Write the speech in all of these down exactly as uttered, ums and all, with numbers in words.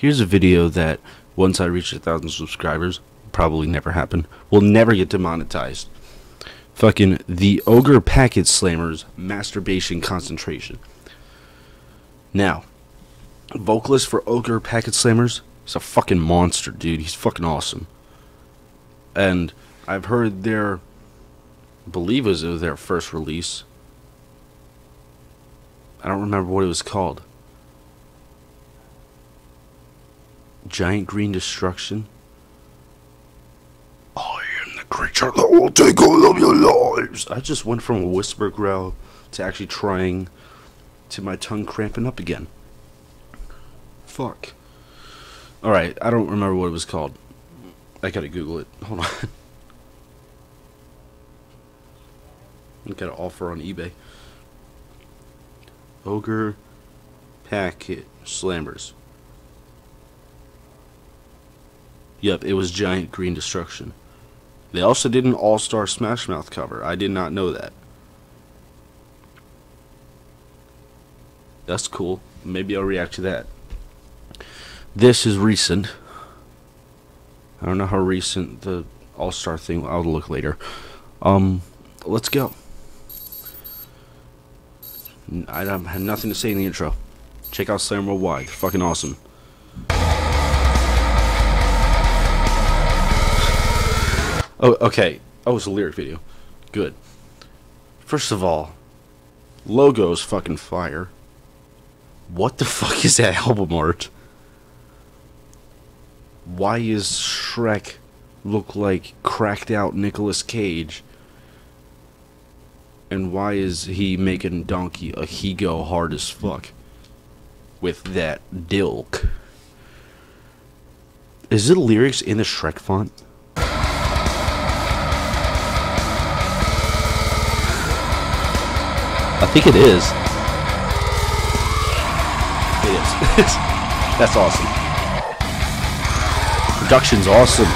Here's a video that, once I reach a thousand subscribers, probably never happen, will never get demonetized. Fucking the Ogre Packet Slammers masturbation concentration. Now, vocalist for Ogre Packet Slammers is a fucking monster, dude. He's fucking awesome. And I've heard their, I believe it was their first release. I don't remember what it was called. Giant Green Destruction. I am the creature that will take all of your lives. I just went from a whisper growl to actually trying to my tongue cramping up again. Fuck. Alright, I don't remember what it was called. I gotta Google it. Hold on. I got an offer on eBay. Ogre Packet Slammers. Yep, it was Giant Green Destruction. They also did an All-Star Smash Mouth cover. I did not know that. That's cool. Maybe I'll react to that. This is recent. I don't know how recent the All-Star thing. I'll look later. Um, let's go. I have nothing to say in the intro. Check out Slamworldwide. They're fucking awesome. Oh, okay. Oh, it's a lyric video. Good. First of all, logo's fucking fire. What the fuck is that album art? Why is Shrek look like cracked out Nicolas Cage? And why is he making Donkey a he go hard as fuck with that dilk? Is the lyrics in the Shrek font? I think it is. It is. That's awesome. Production's awesome.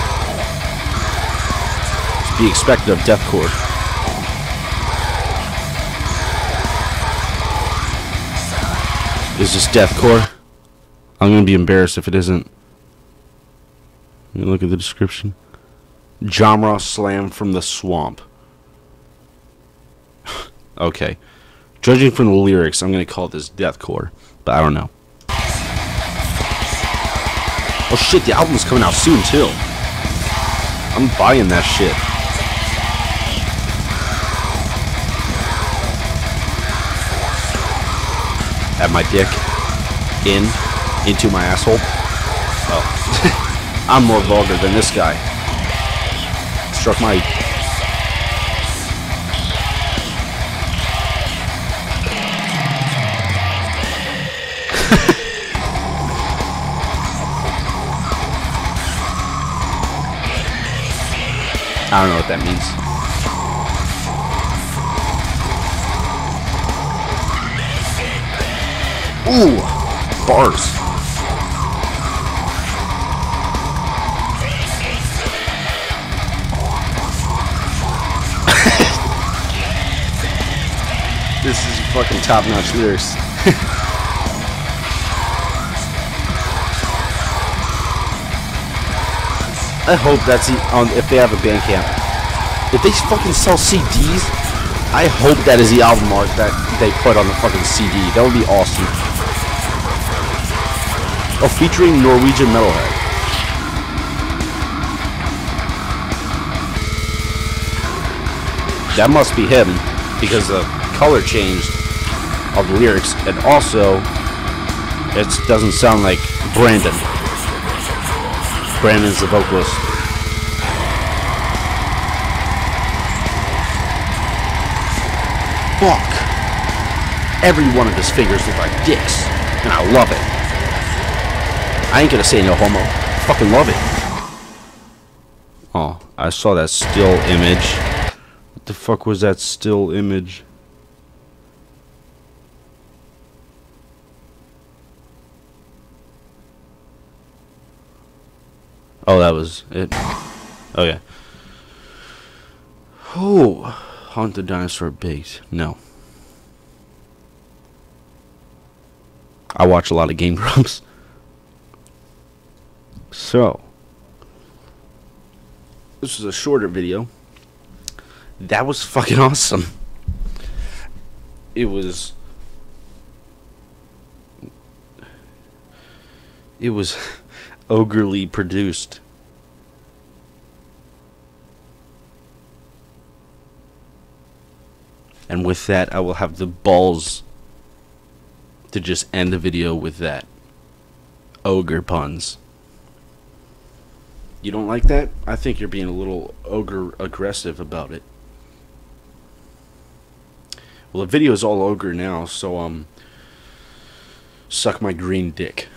To be expected of Deathcore. Is this Deathcore? I'm gonna be embarrassed if it isn't. Let me look at the description. Genre slam from the swamp. Okay. Judging from the lyrics, I'm going to call this Deathcore, but I don't know. Oh shit, the album's coming out soon too. I'm buying that shit. Have my dick in, into my asshole. Oh. I'm more vulgar than this guy. Struck my... I don't know what that means. Ooh, bars. This is fucking top-notch lyrics. I hope that's on, if they have a band camp. If they fucking sell C Ds, I hope that is the album art that they put on the fucking C D. That would be awesome. Oh, featuring Norwegian metalhead. That must be him, because the color changed of the lyrics, and also, it doesn't sound like Brandon. Brandon's the vocalist. Fuck. Every one of his fingers look like dicks, and I love it. I ain't gonna say no homo. I fucking love it. Oh, I saw that still image. What the fuck was that still image? Oh, that was it. Okay. Oh, haunt the dinosaur base. No. I watch a lot of Game Grumps. So this is a shorter video. That was fucking awesome. It was it was ogrely produced. And with that, I will have the balls to just end the video with that. Ogre puns. You don't like that? I think you're being a little ogre aggressive about it. Well, the video is all ogre now, so um, suck my green dick.